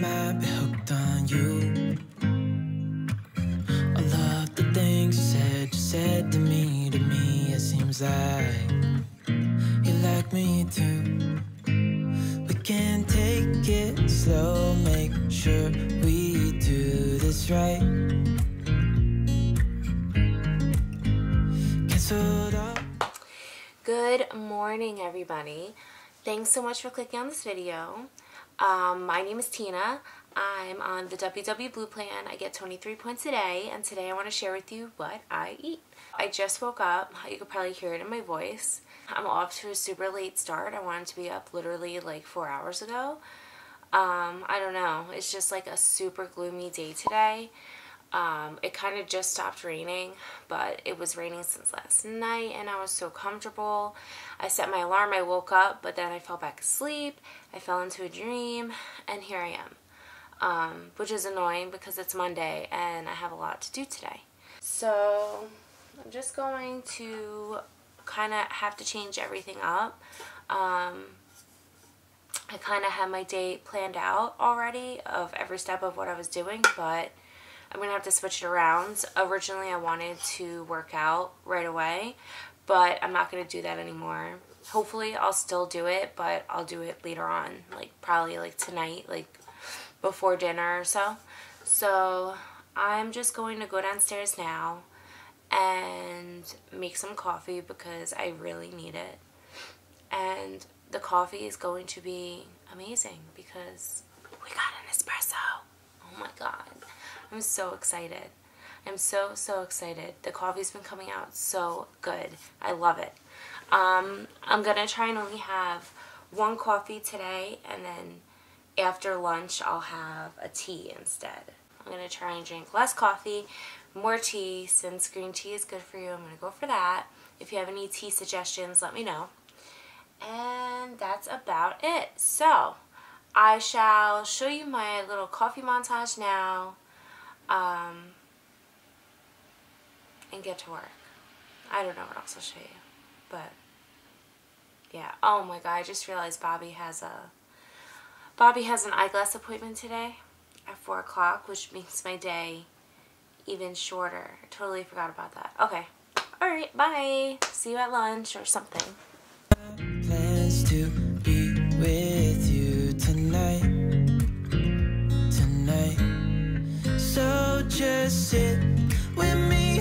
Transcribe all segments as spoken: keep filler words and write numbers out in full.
might be hooked on you. I love the things you said, you said to me, to me. It seems like you like me too. We can take it slow, make sure we do this right. Cancelled up. Good morning, everybody. Thanks so much for clicking on this video. Um, my name is Tina. I'm on the W W Blue Plan. I get twenty-three points a day, and today I want to share with you what I eat. I just woke up. You could probably hear it in my voice. I'm off to a super late start. I wanted to be up literally like four hours ago. Um, I don't know. It's just like a super gloomy day today. Um, it kind of just stopped raining, but it was raining since last night and I was so comfortable. I set my alarm, I woke up, but then I fell back asleep. I fell into a dream and here I am, um, which is annoying because it's Monday and I have a lot to do today. So I'm just going to kind of have to change everything up. Um, I kind of had my day planned out already of every step of what I was doing, but I'm going to have to switch it around. Originally, I wanted to work out right away, but I'm not going to do that anymore. Hopefully, I'll still do it, but I'll do it later on, like probably like tonight, like before dinner or so. So I'm just going to go downstairs now and make some coffee because I really need it. And the coffee is going to be amazing because we got an espresso. Oh my God. I'm so excited. I'm so, so excited. The coffee's been coming out so good. I love it. Um, I'm going to try and only have one coffee today, and then after lunch I'll have a tea instead. I'm going to try and drink less coffee, more tea, since green tea is good for you. I'm going to go for that. If you have any tea suggestions, let me know. And that's about it. So I shall show you my little coffee montage now. Um, and get to work. I don't know what else I'll show you, but yeah. Oh my God, I just realized Bobby has a, Bobby has an eyeglass appointment today at four o'clock, which makes my day even shorter. I totally forgot about that. Okay. All right. Bye. See you at lunch or something. Plans to be with you tonight. So just sit with me,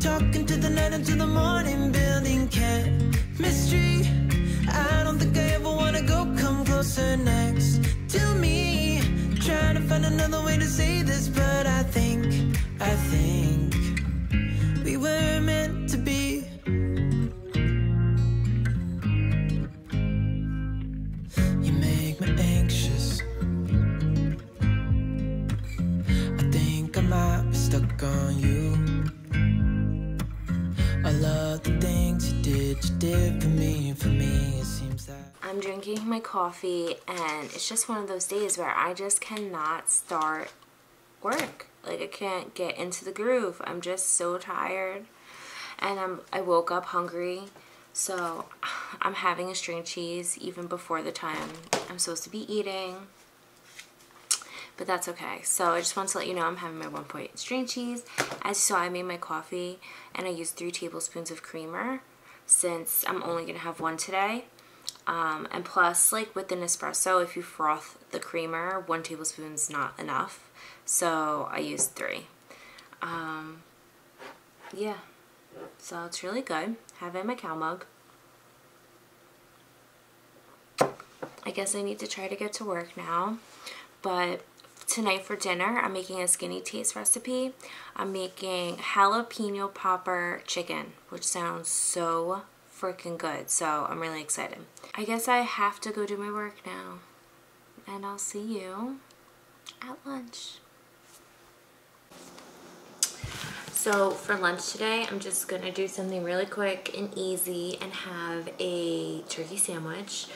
talking to the night until the morning, building chemistry. I don't think I ever wanna go. Come closer next to me, trying to find another way to say this, but I think, I think we were meant to be. You make me anxious. I'm stuck on you. I love the things you did, you did for me, for me. It seems that I'm drinking my coffee, and it's just one of those days where I just cannot start work. Like I can't get into the groove. I'm just so tired, and I'm I woke up hungry, so I'm having a string cheese even before the time I'm supposed to be eating. But that's okay. So I just want to let you know I'm having my one point string cheese. As you saw, I made my coffee and I used three tablespoons of creamer since I'm only going to have one today. Um, and plus, like with an espresso, if you froth the creamer, one tablespoon is not enough. So I used three. Um, yeah. So it's really good. Have it in my cow mug. I guess I need to try to get to work now. But tonight for dinner, I'm making a Skinnytaste recipe. I'm making jalapeno popper chicken, which sounds so freaking good. So I'm really excited. I guess I have to go do my work now. And I'll see you at lunch. So for lunch today, I'm just going to do something really quick and easy and have a turkey sandwich.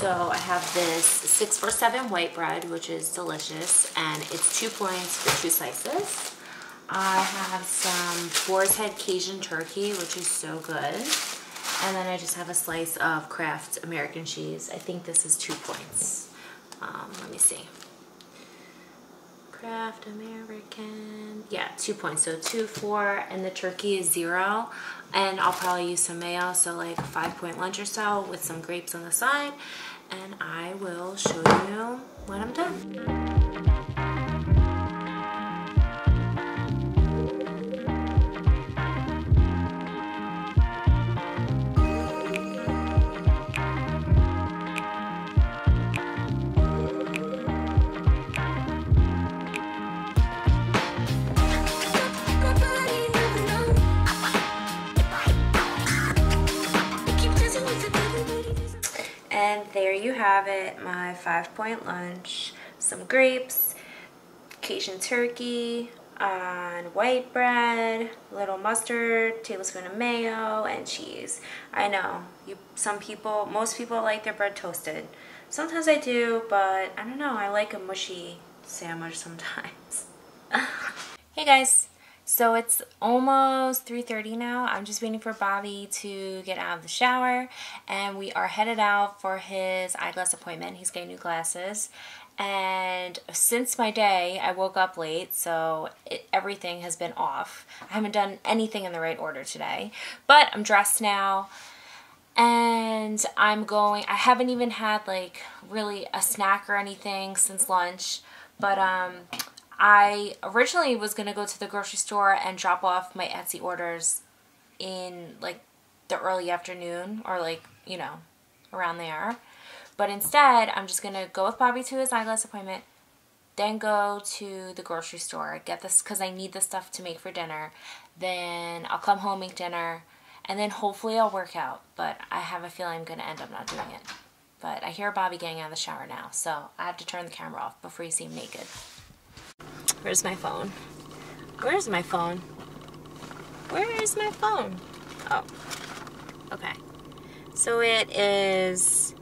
So I have this six four seven white bread, which is delicious, and it's two points for two slices. I have some Boar's Head Cajun turkey, which is so good. And then I just have a slice of Kraft American cheese. I think this is two points. Um, let me see. Kraft American. Yeah, two points. So two, four, and the turkey is zero. And I'll probably use some mayo, so like a five-point lunch or so with some grapes on the side. And I will show you when I'm done. There you have it, my five-point lunch, some grapes, Cajun turkey on white bread, little mustard, tablespoon of mayo, and cheese. I know, you, some people, most people like their bread toasted. Sometimes I do, but I don't know, I like a mushy sandwich sometimes. Hey guys, so it's almost three thirty now. I'm just waiting for Bobby to get out of the shower, and we are headed out for his eyeglass appointment. He's getting new glasses, and since my day, I woke up late, so it, everything has been off. I haven't done anything in the right order today, but I'm dressed now, and I'm going. I haven't even had like really a snack or anything since lunch, but um. I originally was going to go to the grocery store and drop off my Etsy orders in like the early afternoon or like, you know, around there. But instead, I'm just going to go with Bobby to his eyeglass appointment, then go to the grocery store, get this because I need the stuff to make for dinner. Then I'll come home, make dinner, and then hopefully I'll work out. But I have a feeling I'm going to end up not doing it. But I hear Bobby getting out of the shower now, so I have to turn the camera off before you see him naked. Where's my phone? Where's my phone? Where is my phone? Oh, okay. So it is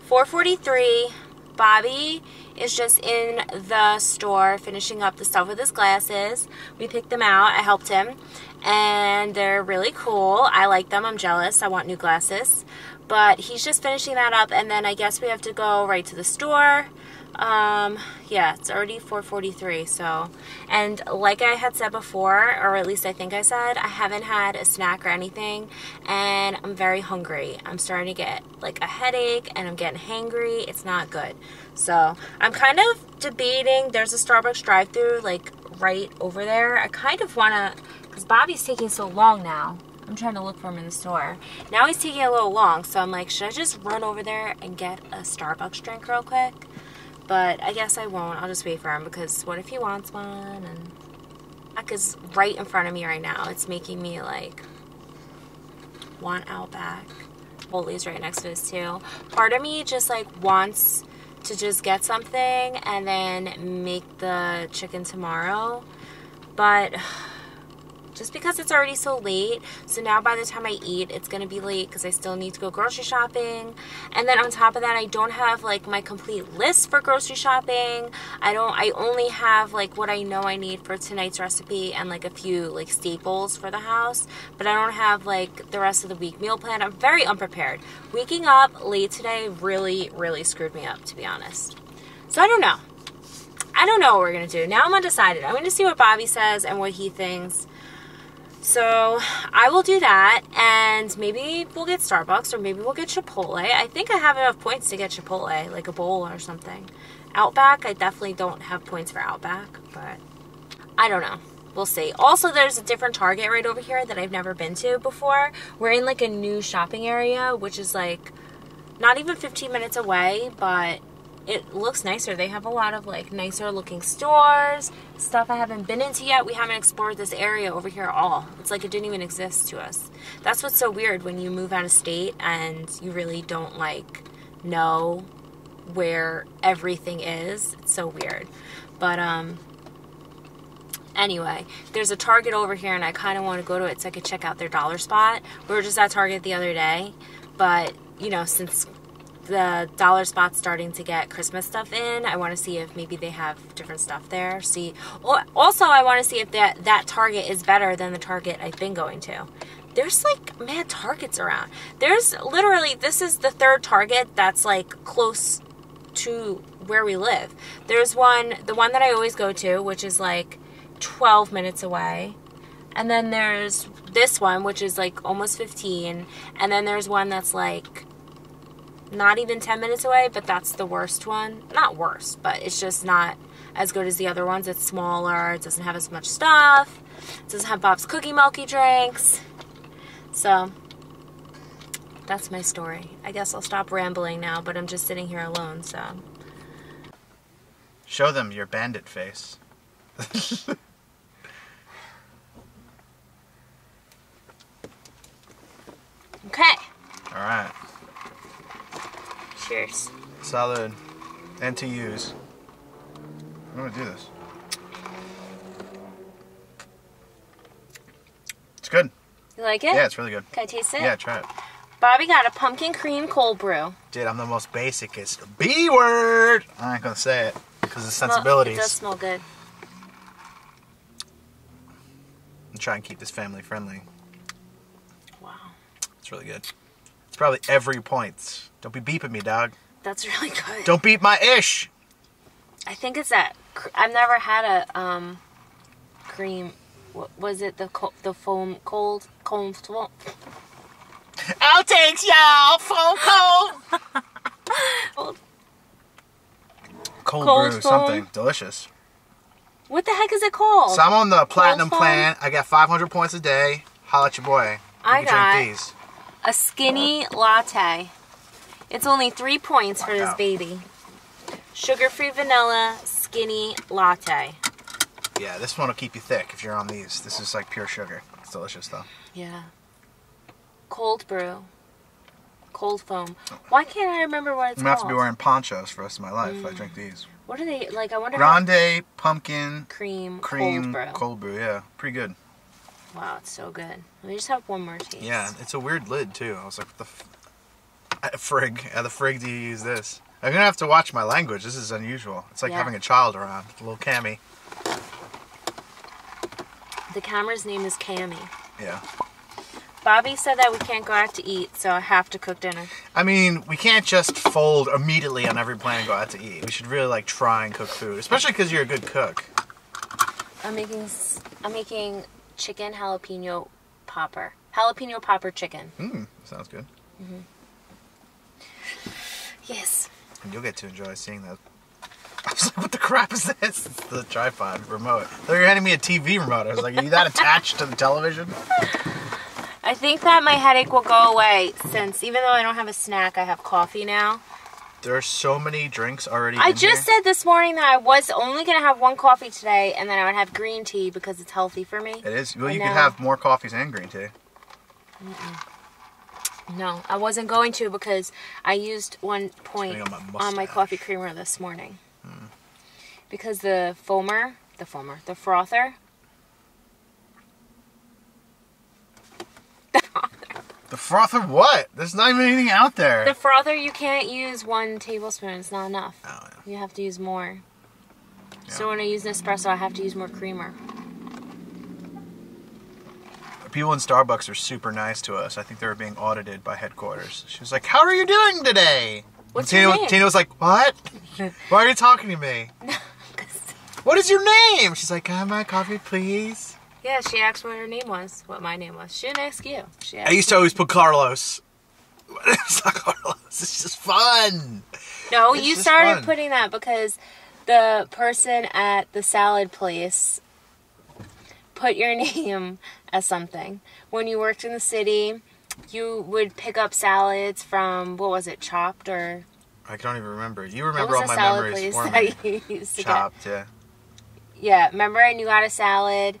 four forty-three. Bobby is just in the store finishing up the stuff with his glasses. We picked them out. I helped him. And they're really cool. I like them. I'm jealous. I want new glasses. But he's just finishing that up, and then I guess we have to go right to the store. Um, yeah, it's already four forty-three, so, and like I had said before, or at least I think I said, I haven't had a snack or anything, and I'm very hungry. I'm starting to get, like, a headache, and I'm getting hangry. It's not good. So, I'm kind of debating. There's a Starbucks drive-thru, like, right over there. I kind of want to, because Bobby's taking so long now. I'm trying to look for him in the store. Now he's taking a little long, so I'm like, should I just run over there and get a Starbucks drink real quick? But I guess I won't. I'll just wait for him because what if he wants one? And Becca's right in front of me right now. It's making me like want Outback. Bowley's right next to us too. Part of me just like wants to just get something and then make the chicken tomorrow. But just because it's already so late, so now by the time I eat, it's going to be late because I still need to go grocery shopping. And then on top of that, I don't have, like, my complete list for grocery shopping. I don't, I only have, like, what I know I need for tonight's recipe and, like, a few, like, staples for the house. But I don't have, like, the rest of the week meal plan. I'm very unprepared. Waking up late today really, really screwed me up, to be honest. So I don't know. I don't know what we're going to do. Now I'm undecided. I'm going to see what Bobby says and what he thinks. So I will do that, and maybe we'll get Starbucks, or maybe we'll get Chipotle. I think I have enough points to get Chipotle, like a bowl or something. Outback, I definitely don't have points for Outback, but I don't know. We'll see. Also, there's a different Target right over here that I've never been to before. We're in like a new shopping area, which is like not even fifteen minutes away, but it looks nicer. They have a lot of like nicer looking stores, stuff I haven't been into yet. We haven't explored this area over here at all. It's like it didn't even exist to us. That's what's so weird when you move out of state and you really don't like know where everything is. It's so weird. But um, anyway, there's a Target over here and I kind of want to go to it so I could check out their dollar spot. We were just at Target the other day, but you know, since the dollar spot's starting to get Christmas stuff in, I want to see if maybe they have different stuff there. See, also I want to see if that that Target is better than the Target I've been going to. There's like mad Targets around. There's literally, this is the third Target that's like close to where we live. There's one, the one that I always go to, which is like twelve minutes away. And then there's this one, which is like almost fifteen. And then there's one that's like not even ten minutes away, but that's the worst one. Not worst, but it's just not as good as the other ones. It's smaller. It doesn't have as much stuff. It doesn't have Bob's Cookie Milky drinks. So that's my story. I guess I'll stop rambling now, but I'm just sitting here alone, so. Show them your bandit face. Okay. All right. Cheers. Salud. And to use. I'm gonna do this. It's good. You like it? Yeah, it's really good. Can I taste it? Yeah, try it. Bobby got a pumpkin cream cold brew. Dude, I'm the most basicest B word. I'm not gonna say it because of sensibilities. It does smell good. I'm trying to keep this family friendly. Wow. It's really good. It's probably every point. Don't be beeping me, dog. That's really good. Don't beep my ish. I think it's that. I've never had a um, cream. What was it? The co the foam cold cold. Outtakes, y'all. Foam cold. cold. Cold, cold brew, foam. Something delicious. What the heck is it called? So I'm on the platinum plan. I got five hundred points a day. Holla at your boy. You I got drink these. A skinny latte. It's only three points for this baby. Sugar-free vanilla skinny latte. Yeah, this one will keep you thick if you're on these. This is like pure sugar. It's delicious though. Yeah. Cold brew. Cold foam. Why can't I remember what it's called? I'm going to have to be wearing ponchos for the rest of my life mm. if I drink these. What are they? Like, I wonder Grande, how... pumpkin, cream, cream, cold brew. Cold brew, yeah. Pretty good. Wow, it's so good. Let me just have one more taste. Yeah, it's a weird lid too. I was like, what the... F At the frig, at the frig, do you use this? I'm gonna have to watch my language. This is unusual. It's like yeah. having a child around. A little Cammy. The camera's name is Cammy. Yeah. Bobby said that we can't go out to eat, so I have to cook dinner. I mean, we can't just fold immediately on every plan and go out to eat. We should really like try and cook food, especially because you're a good cook. I'm making, I'm making chicken jalapeno popper, jalapeno popper chicken. Mmm, sounds good. Mm-hmm. Yes. And you'll get to enjoy seeing that. I was like, what the crap is this? It's the tripod remote. They were handing me a T V remote. I was like, are you that attached to the television? I think that my headache will go away since even though I don't have a snack, I have coffee now. There are so many drinks already I in just here. Said this morning that I was only going to have one coffee today and then I would have green tea because it's healthy for me. It is. Well, and you could have more coffees and green tea. Mm-mm. No, I wasn't going to because I used one point on my, on my coffee creamer this morning. Mm. Because the foamer, the foamer, the frother. The frother. The frother what? There's not even anything out there. The frother, you can't use one tablespoon. It's not enough. Oh, yeah. You have to use more. Yeah. So when I use Nespresso, I have to use more creamer. People in Starbucks are super nice to us. I think they were being audited by headquarters. She was like, how are you doing today? What's Tina, your name? Tina was like, what? Why are you talking to me? What is your name? She's like, can I have my coffee, please? Yeah, she asked what her name was, what my name was. She didn't ask you. She asked I used to always put Carlos. It's not Carlos. It's just fun. No, it's you started fun. Putting that because the person at the salad place put your name as something. When you worked in the city, you would pick up salads from, what was it, Chopped or? I don't even remember. You remember all my memories for me. Chopped, yeah. Yeah, remember, and you got a salad,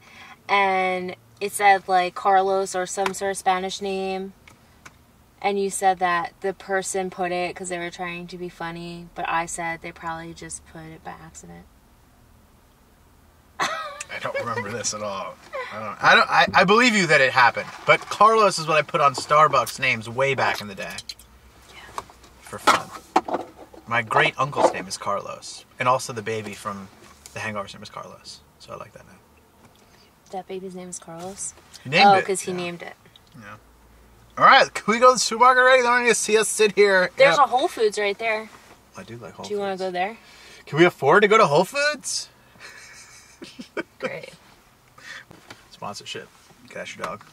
and it said like Carlos or some sort of Spanish name, and you said that the person put it because they were trying to be funny, but I said they probably just put it by accident. I don't remember this at all. I don't. I don't. I, I believe you that it happened, but Carlos is what I put on Starbucks names way back in the day. Yeah. For fun. My great uncle's name is Carlos, and also the baby from The Hangover's name is Carlos. So I like that name. That baby's name is Carlos. He named oh, it. Oh, because he yeah. named it. Yeah. All right. Can we go to the supermarket already? They don't need to see us sit here. There's yeah. a Whole Foods right there. I do like Whole Foods. Do you want to go there? Can we afford to go to Whole Foods? Great. Sponsorship. Cash your dog.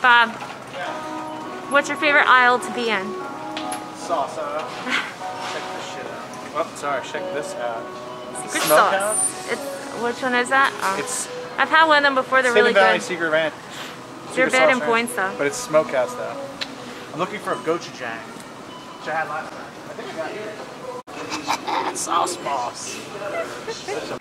Bob, yeah. What's your favorite aisle to be in? Salsa. Check this shit out. Oh, sorry. Check this out. Secret sauce. It's, which one is that? Oh. It's. I've had one of them before. They're Sydney really Valley good. Secret Ranch. Secret They're bad in points though. But it's smokehouse though. I'm looking for a gochujang, which I had last time. I think I got here. Sauce boss.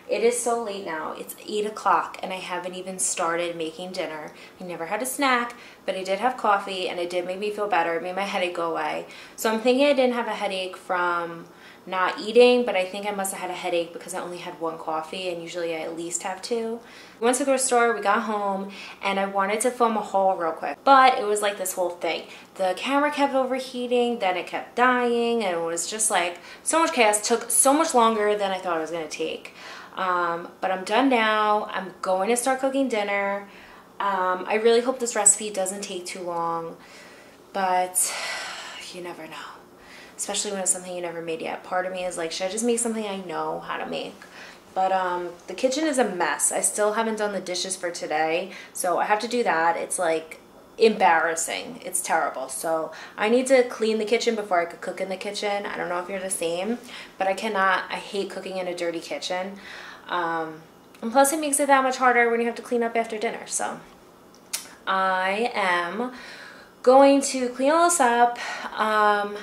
It is so late now. It's eight o'clock and I haven't even started making dinner. I never had a snack, but I did have coffee and it did make me feel better. It made my headache go away. So I'm thinking I didn't have a headache from not eating, but I think I must have had a headache because I only had one coffee and usually I at least have two. We went to the grocery store, we got home, and I wanted to film a haul real quick. But it was like this whole thing. The camera kept overheating, then it kept dying, and it was just like so much chaos. Took so much longer than I thought it was gonna take. Um, but I'm done now. I'm going to start cooking dinner. Um, I really hope this recipe doesn't take too long, but you never know. Especially when it's something you never made yet. Part of me is like, should I just make something I know how to make? But um, the kitchen is a mess. I still haven't done the dishes for today, so I have to do that. It's like embarrassing. It's terrible. So I need to clean the kitchen before I could cook in the kitchen. I don't know if you're the same, but I cannot. I hate cooking in a dirty kitchen. Um, and plus it makes it that much harder when you have to clean up after dinner. So I am going to clean all this up. Um,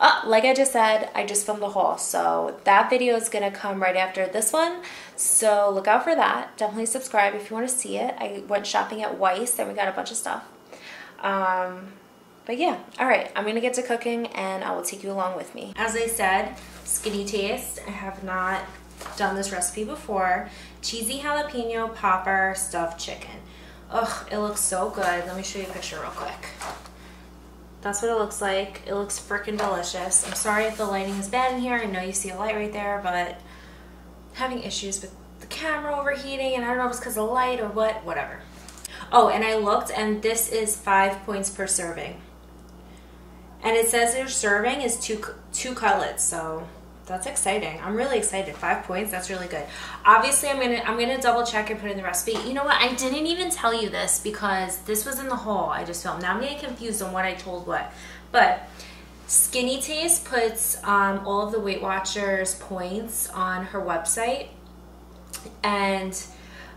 oh, like I just said, I just filmed the haul. So that video is going to come right after this one. So look out for that. Definitely subscribe if you want to see it. I went shopping at Weiss and we got a bunch of stuff. Um, but yeah, all right, I'm gonna get to cooking and I will take you along with me. As I said, Skinnytaste, I have not done this recipe before. Cheesy jalapeno popper stuffed chicken. Ugh, it looks so good. Let me show you a picture real quick. That's what it looks like. It looks freaking delicious. I'm sorry if the lighting is bad in here. I know you see a light right there, but I'm having issues with the camera overheating and I don't know if it's because of the light or what, whatever. Oh, and I looked, and this is five points per serving. And it says your serving is two two cutlets, so that's exciting. I'm really excited. Five points, that's really good. Obviously, I'm gonna I'm gonna double check and put in the recipe. You know what? I didn't even tell you this because this was in the haul I just filmed. Now I'm getting confused on what I told what, but. Skinnytaste puts um, all of the Weight Watchers points on her website, and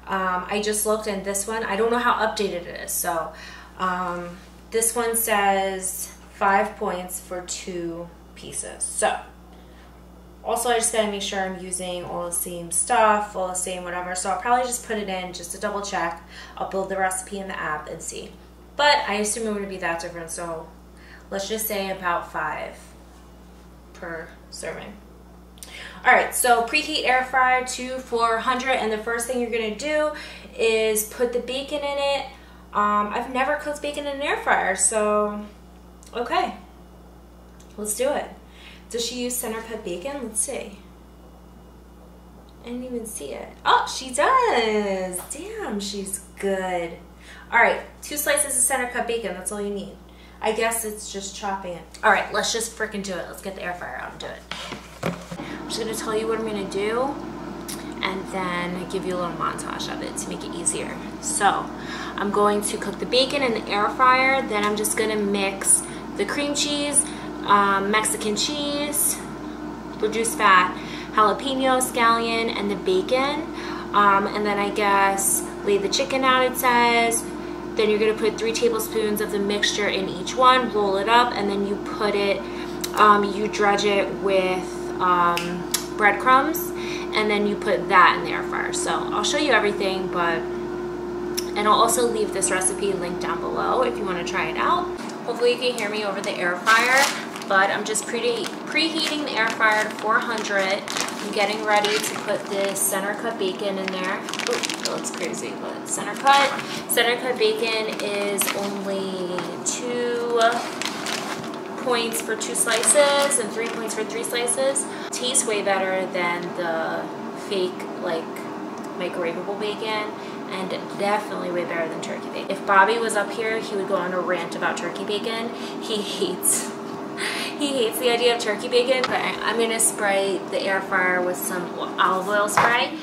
um, I just looked, and this one, I don't know how updated it is, so um, this one says five points for two pieces. So also I just gotta make sure I'm using all the same stuff, all the same whatever, so I'll probably just put it in just to double check. I'll build the recipe in the app and see, but I assume it wouldn't be that different, so let's just say about five per serving. All right, so preheat air fryer to four hundred, and the first thing you're gonna do is put the bacon in it. Um, I've never cooked bacon in an air fryer, so okay, let's do it. Does she use center cut bacon? Let's see. I didn't even see it. Oh, she does. Damn, she's good. All right, two slices of center cut bacon, that's all you need. I guess it's just chopping it. All right, let's just freaking do it. Let's get the air fryer out and do it. I'm just gonna tell you what I'm gonna do and then give you a little montage of it to make it easier. So I'm going to cook the bacon in the air fryer, then I'm just gonna mix the cream cheese, um, Mexican cheese, reduced fat, jalapeno, scallion, and the bacon. Um, and then I guess lay the chicken out, it says. Then you're gonna put three tablespoons of the mixture in each one, roll it up, and then you put it, um, you dredge it with um, breadcrumbs, and then you put that in the air fryer. So I'll show you everything, but, and I'll also leave this recipe linked down below if you wanna try it out. Hopefully you can hear me over the air fryer, but I'm just preheat, preheating the air fryer to four hundred. I'm getting ready to put this center cut bacon in there. Ooh, that looks crazy, but center cut. Center cut bacon is only two points for two slices and three points for three slices. Tastes way better than the fake, like, microwavable bacon, and definitely way better than turkey bacon. If Bobby was up here, he would go on a rant about turkey bacon. He hates he hates the idea of turkey bacon, but I'm gonna spray the air fryer with some olive oil spray.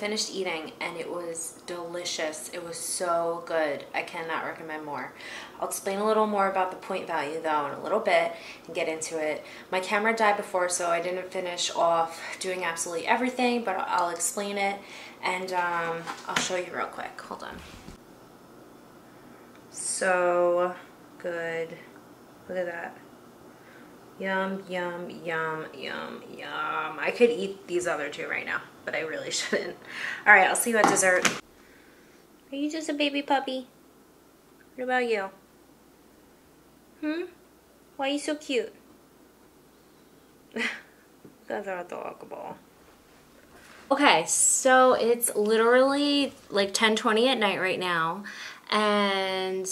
Finished eating and it was delicious. It was so good. I cannot recommend more. I'll explain a little more about the point value though in a little bit and get into it. My camera died before, so I didn't finish off doing absolutely everything, but I'll explain it and um, I'll show you real quick. Hold on. So good. Look at that. Yum, yum, yum, yum, yum. I could eat these other two right now, but I really shouldn't. All right, I'll see you at dessert. Are you just a baby puppy? What about you? Hmm? Why are you so cute? That's not dogable. Okay, so it's literally like ten twenty at night right now, and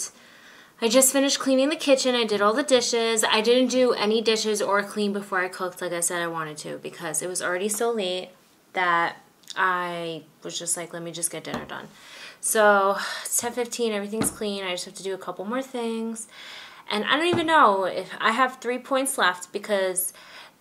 I just finished cleaning the kitchen. I did all the dishes. I didn't do any dishes or clean before I cooked like I said I wanted to, because it was already so late that I was just like, let me just get dinner done. So it's ten fifteen, everything's clean. I just have to do a couple more things. And I don't even know if I have three points left, because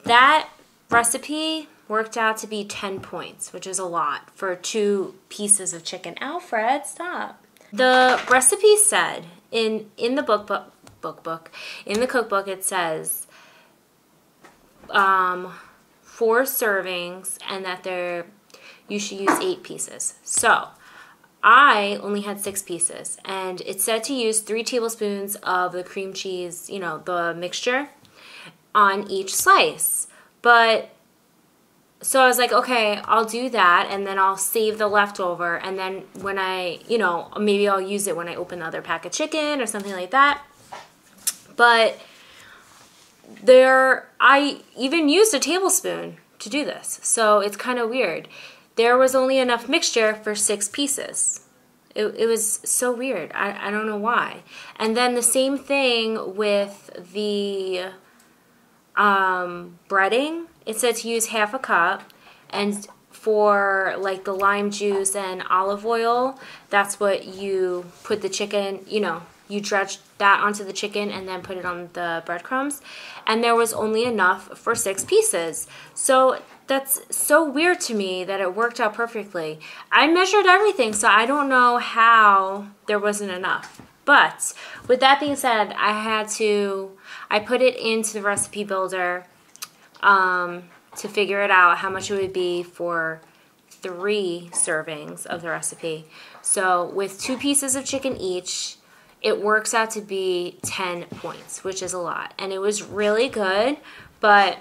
that recipe worked out to be ten points, which is a lot for two pieces of chicken. Alfred, stop. The recipe said, In in the book book book book in the cookbook, it says um, four servings, and that there you should use eight pieces. So I only had six pieces, and it said to use three tablespoons of the cream cheese, you know, the mixture, on each slice. But so I was like, okay, I'll do that, and then I'll save the leftover, and then when I, you know, maybe I'll use it when I open the other pack of chicken or something like that. But there, I even used a tablespoon to do this, so it's kind of weird. There was only enough mixture for six pieces. It, it was so weird. I, I don't know why. And then the same thing with the um, breading. It said to use half a cup, and for like the lime juice and olive oil, that's what you put the chicken, you know, you dredge that onto the chicken and then put it on the breadcrumbs. And there was only enough for six pieces. So that's so weird to me that it worked out perfectly. I measured everything, so I don't know how there wasn't enough. But with that being said, I had to, I put it into the recipe builder Um, to figure it out how much it would be for three servings of the recipe. So with two pieces of chicken each, it works out to be ten points, which is a lot. And it was really good, but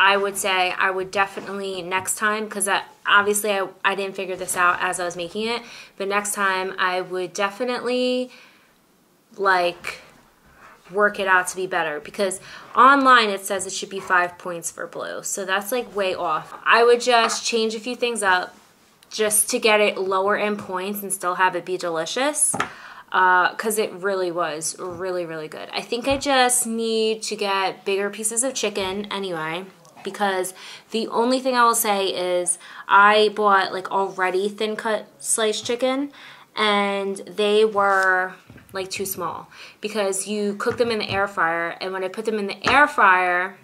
I would say I would definitely next time, because obviously I, I didn't figure this out as I was making it, but next time I would definitely like work it out to be better, because online it says it should be five points for blue, so that's like way off. I would just change a few things up just to get it lower in points and still have it be delicious. because uh, it really was really, really good. I think I just need to get bigger pieces of chicken anyway, because the only thing I will say is I bought like already thin cut sliced chicken and they were like too small because you cook them in the air fryer, and when I put them in the air fryer,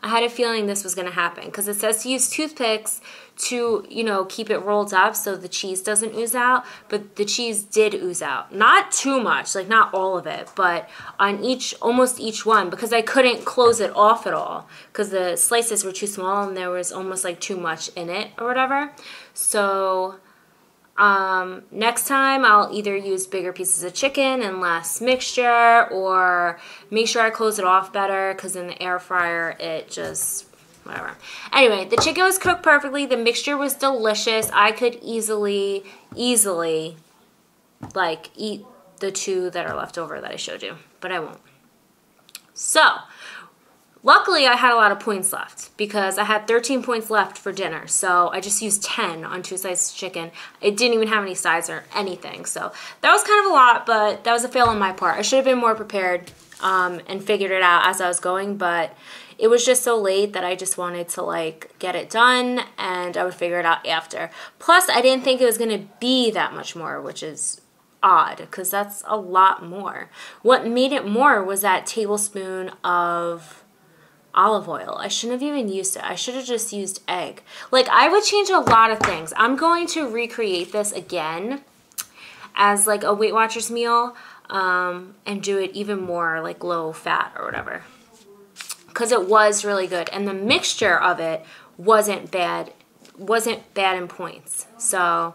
I had a feeling this was going to happen because it says to use toothpicks to, you know, keep it rolled up so the cheese doesn't ooze out, but the cheese did ooze out. Not too much, like not all of it, but on each, almost each one, because I couldn't close it off at all because the slices were too small and there was almost like too much in it or whatever. So um, next time I'll either use bigger pieces of chicken and less mixture, or make sure I close it off better because in the air fryer it just, whatever. Anyway, the chicken was cooked perfectly. The mixture was delicious. I could easily, easily like eat the two that are left over that I showed you, but I won't. So luckily, I had a lot of points left because I had thirteen points left for dinner. So I just used ten on two sides of chicken. It didn't even have any sides or anything. So that was kind of a lot, but that was a fail on my part. I should have been more prepared um, and figured it out as I was going, but it was just so late that I just wanted to like get it done and I would figure it out after. Plus, I didn't think it was going to be that much more, which is odd because that's a lot more. What made it more was that tablespoon of olive oil. I shouldn't have even used it. I should have just used egg. Like, I would change a lot of things. I'm going to recreate this again as like a Weight Watchers meal um, and do it even more like low fat or whatever, because it was really good and the mixture of it wasn't bad, wasn't bad in points. So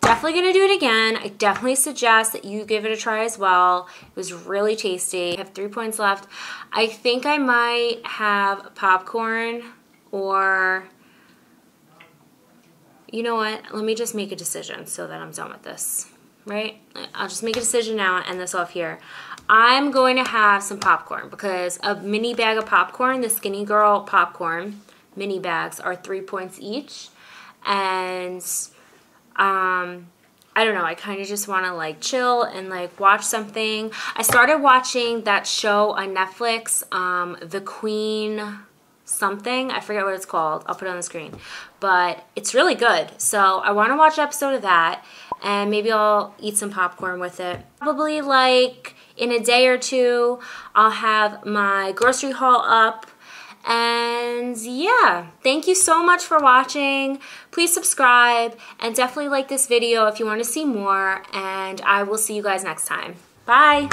definitely going to do it again. I definitely suggest that you give it a try as well. It was really tasty. I have three points left. I think I might have popcorn or, you know what? Let me just make a decision so that I'm done with this, right? I'll just make a decision now and end this off here. I'm going to have some popcorn because a mini bag of popcorn, the Skinny Girl popcorn mini bags are three points each. And Um, I don't know, I kind of just want to like chill and like watch something. I started watching that show on Netflix, um, The Queen something. I forget what it's called. I'll put it on the screen. But it's really good. So I want to watch an episode of that and maybe I'll eat some popcorn with it. Probably like in a day or two, I'll have my grocery haul up. And yeah, thank you so much for watching. Please subscribe and definitely like this video if you want to see more, and I will see you guys next time. Bye.